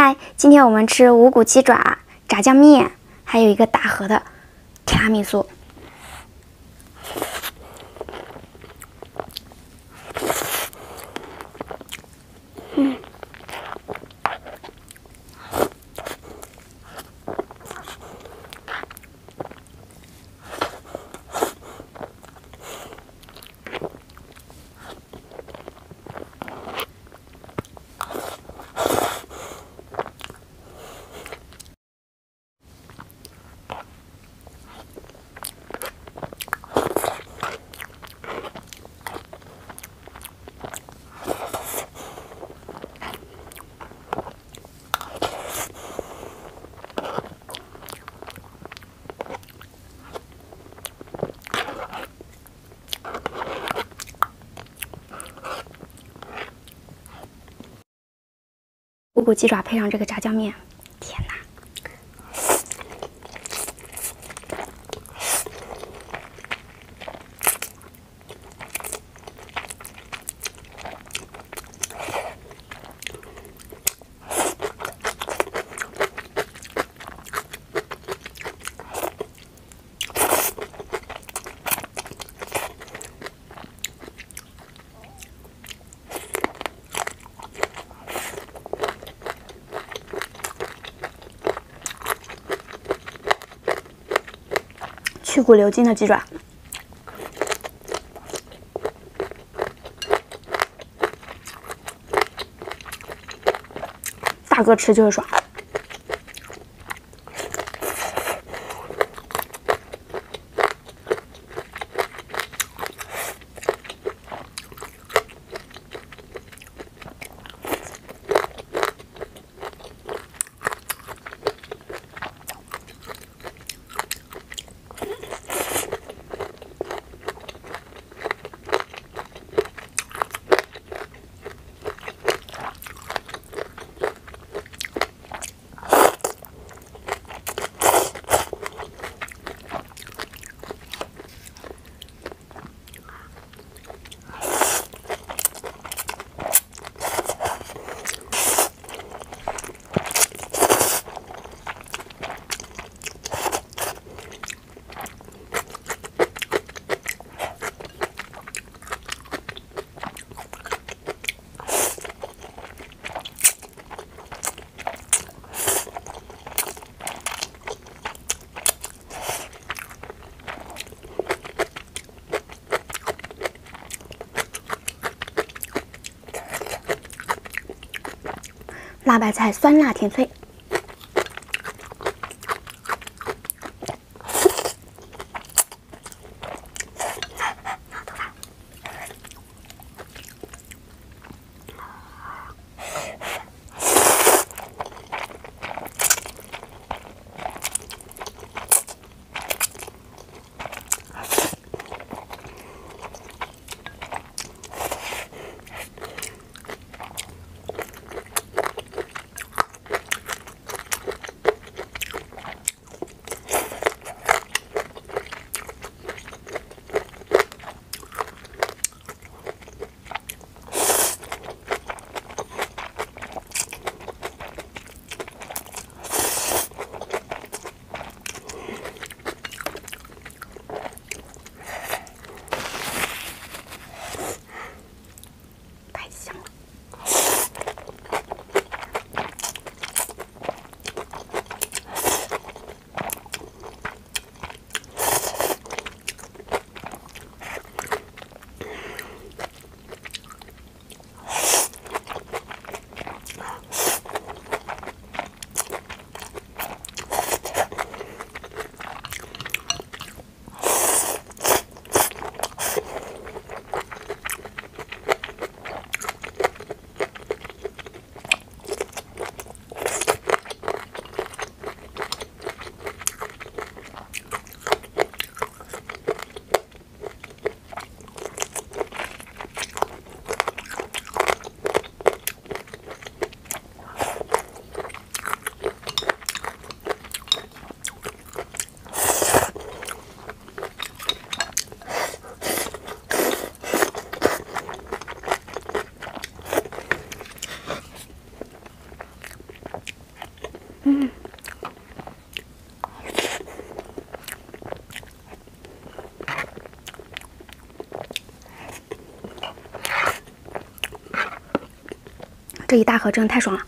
嗨，今天我们吃五谷鸡爪、炸酱面，还有一个大盒的提拉米苏。五谷鸡爪配上这个炸酱面，天哪！去骨留筋的鸡爪。 大哥吃就是爽。辣白菜酸辣甜脆。这一大盒真的太爽了。